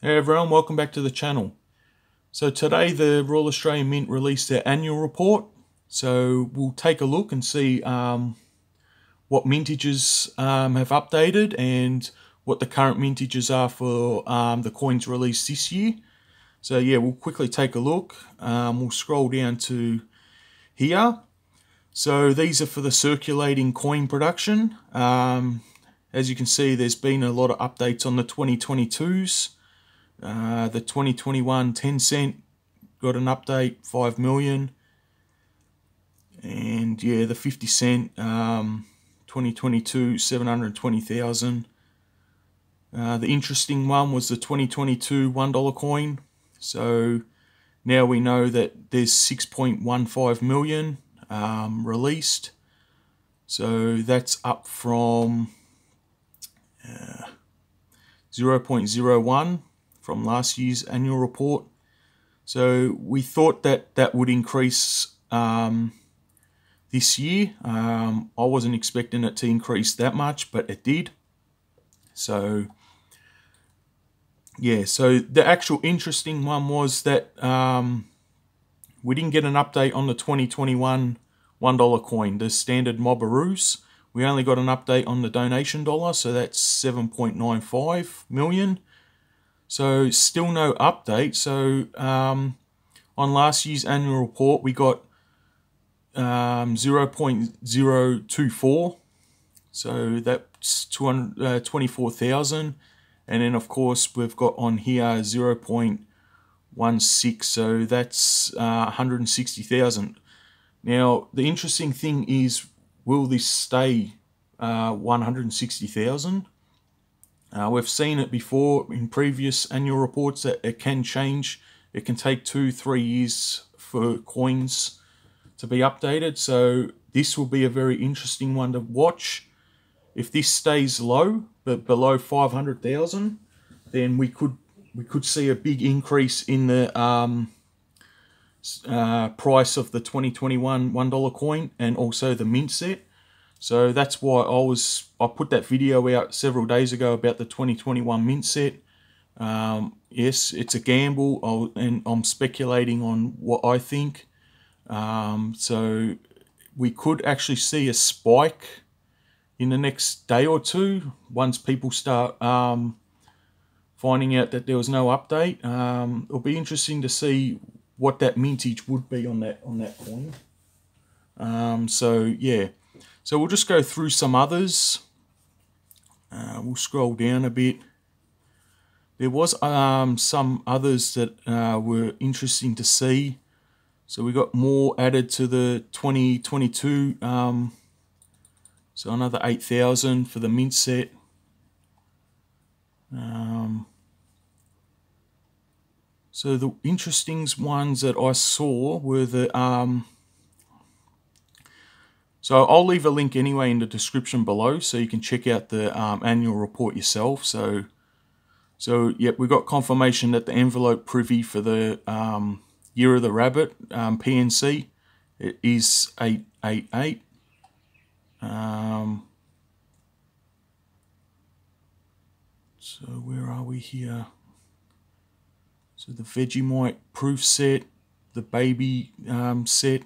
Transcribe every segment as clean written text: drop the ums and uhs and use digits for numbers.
Hey everyone, welcome back to the channel. So today the Royal Australian Mint released their annual report. So we'll take a look and see what mintages have updated and what the current mintages are for the coins released this year. So yeah, we'll quickly take a look. We'll scroll down to here. So these are for the circulating coin production. As you can see, there's been a lot of updates on the 2022s. The 2021 10 cent got an update, 5 million, and yeah, the 50 cent 2022 720,000. The interesting one was the 2022 $1 coin. So now we know that there's 6.15 million released. So that's up from 0.01. from last year's annual report. So we thought that that would increase this year. I wasn't expecting it to increase that much, but it did. So yeah, so the actual interesting one was that we didn't get an update on the 2021 $1 coin, the standard Mob of Roos. We only got an update on the donation dollar, so that's 7.95 million. So still no update. So on last year's annual report, we got 0.024. So that's 224,000. And then of course, we've got on here 0.16. So that's 160,000. Now, the interesting thing is, will this stay 160,000? We've seen it before in previous annual reports that it can change. It can take 2-3 years for coins to be updated. So this will be a very interesting one to watch. If this stays low, but below 500,000, then we could see a big increase in the price of the 2021 $1 coin and also the mint set. So that's why I put that video out several days ago about the 2021 mint set. Yes, it's a gamble, and I'm speculating on what I think. So we could actually see a spike in the next day or two once people start finding out that there was no update. It'll be interesting to see what that mintage would be on that coin. So yeah. So we'll just go through some others. We'll scroll down a bit. There was some others that were interesting to see. So we got more added to the 2022. So another 8,000 for the mint set. So the interesting ones that I saw were the... So I'll leave a link anyway in the description below so you can check out the annual report yourself. So yep, we got confirmation that the envelope privy for the Year of the Rabbit PNC, it is 888. So where are we here? So the Vegemite proof set, the baby set.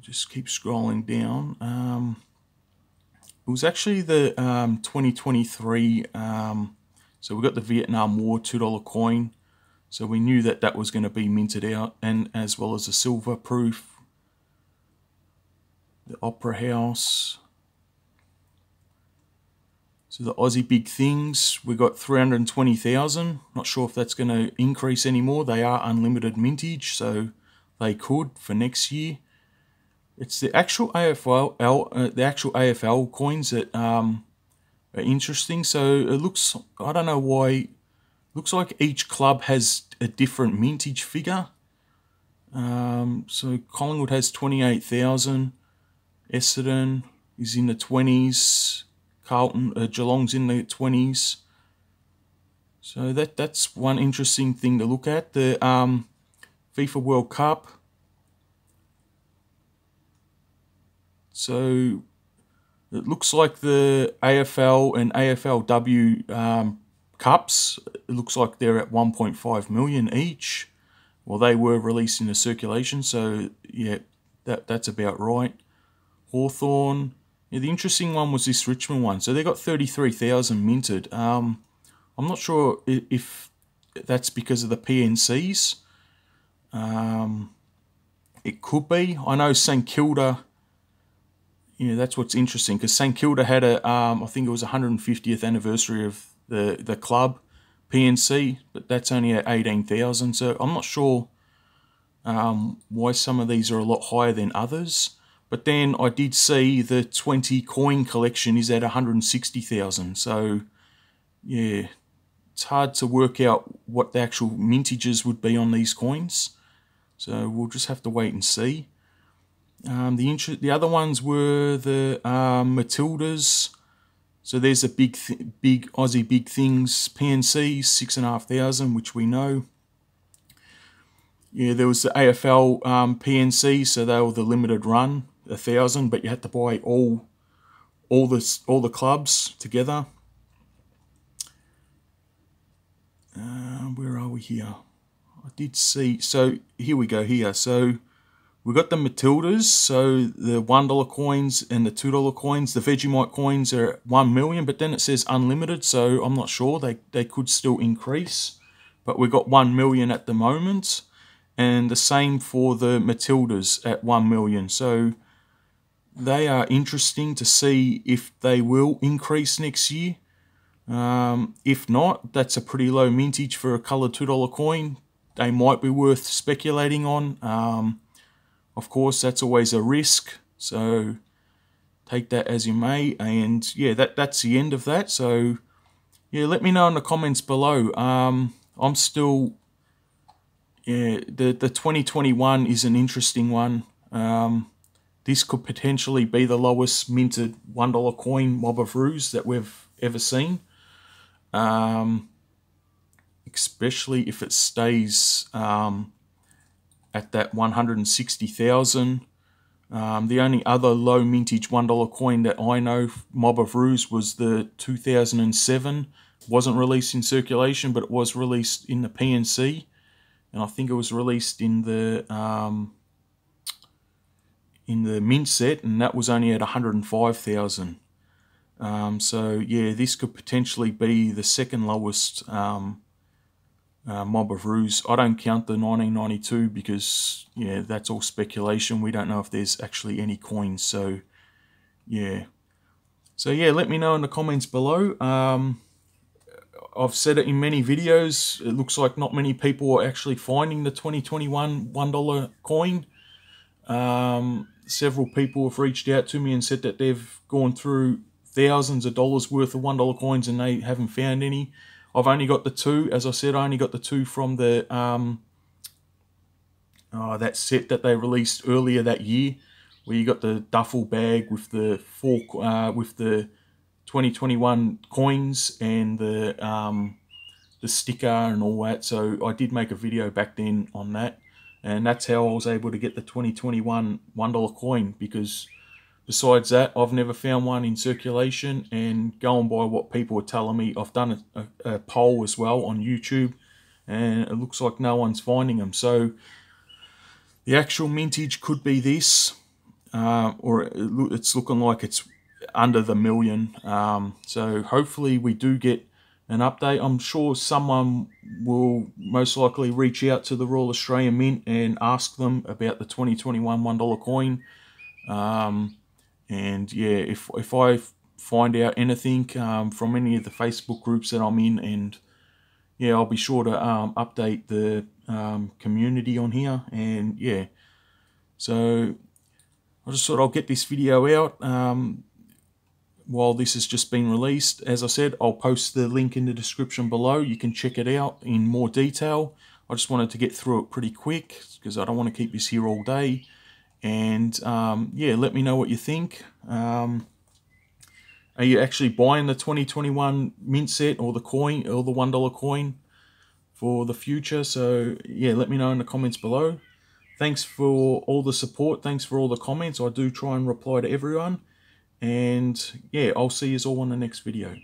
Just keep scrolling down. It was actually the 2023, so we got the Vietnam War $2 coin, so we knew that that was going to be minted out, and as well as the silver proof, the Opera House. So the Aussie Big Things, we got 320,000. Not sure if that's going to increase anymore. They are unlimited mintage, so they could for next year. It's the actual AFL coins that are interesting. So it looks, I don't know why, it looks like each club has a different mintage figure. So Collingwood has 28,000. Essendon is in the 20s. Carlton, Geelong's in the 20s. So that's one interesting thing to look at. The FIFA World Cup. So It looks like the AFL and AFLW cups, it looks like they're at 1.5 million each. Well, they were released into circulation, so yeah, that's about right. Hawthorn, yeah, the interesting one was this Richmond one. So they got 33,000 minted. I'm not sure if that's because of the PNCs. It could be. I know St Kilda, you know, that's what's interesting, because St Kilda had a, I think it was 150th anniversary of the club, PNC, but that's only at 18,000. So I'm not sure why some of these are a lot higher than others. But then I did see the 20 coin collection is at 160,000. So yeah, it's hard to work out what the actual mintages would be on these coins. So we'll just have to wait and see. The other ones were the Matildas. So there's a big Aussie Big Things PNC, 6,500, which we know. Yeah, there was the AFL PNC, so they were the limited run, 1,000, but you had to buy all the clubs together. Where are we here? I did see. So here we go. So we got the Matildas, so the $1 coins and the $2 coins. The Vegemite coins are at 1 million, but then it says unlimited, so I'm not sure. They could still increase, but we got 1 million at the moment. And the same for the Matildas at 1 million. So they are interesting to see if they will increase next year. If not, that's a pretty low mintage for a coloured $2 coin. They might be worth speculating on. Of course, that's always a risk, so take that as you may. And yeah, that's the end of that. So yeah, let me know in the comments below. I'm still, yeah, the 2021 is an interesting one. This could potentially be the lowest minted $1 coin Mob of Roos that we've ever seen. Especially if it stays at that 160,000. The only other low mintage $1 coin that I know Mob of Roos was the 2007. It wasn't released in circulation, but it was released in the PNC, and I think it was released in the mint set, and that was only at 105,000. So yeah, this could potentially be the second lowest Mob of Roos. I don't count the 1992 because, yeah, that's all speculation. We don't know if there's actually any coins. So yeah. So yeah, let me know in the comments below. I've said it in many videos. It looks like not many people are actually finding the 2021 $1 coin. Several people have reached out to me and said that they've gone through thousands of dollars worth of $1 coins and they haven't found any. I've only got the two, as I said, I only got the two from the that set that they released earlier that year, where you got the duffel bag with the with the 2021 coins and the sticker and all that. So I did make a video back then on that, and that's how I was able to get the 2021 $1 coin, because besides that, I've never found one in circulation. And going by what people are telling me, I've done a poll as well on YouTube, and it looks like no one's finding them. So the actual mintage could be this, or it's looking like it's under the million. So hopefully we do get an update. I'm sure someone will most likely reach out to the Royal Australian Mint and ask them about the 2021 $1 coin. And yeah, if I find out anything from any of the Facebook groups that I'm in, and yeah, I'll be sure to update the community on here. And yeah, so I just thought I'll get this video out while this has just been released. As I said, I'll post the link in the description below. You can check it out in more detail. I just wanted to get through it pretty quick because I don't want to keep this here all day. And yeah, let me know what you think. Are you actually buying the 2021 mint set or the coin, or the $1 coin for the future? So yeah, let me know in the comments below. Thanks for all the support. Thanks for all the comments. I do try and reply to everyone. And yeah, I'll see you all in the next video.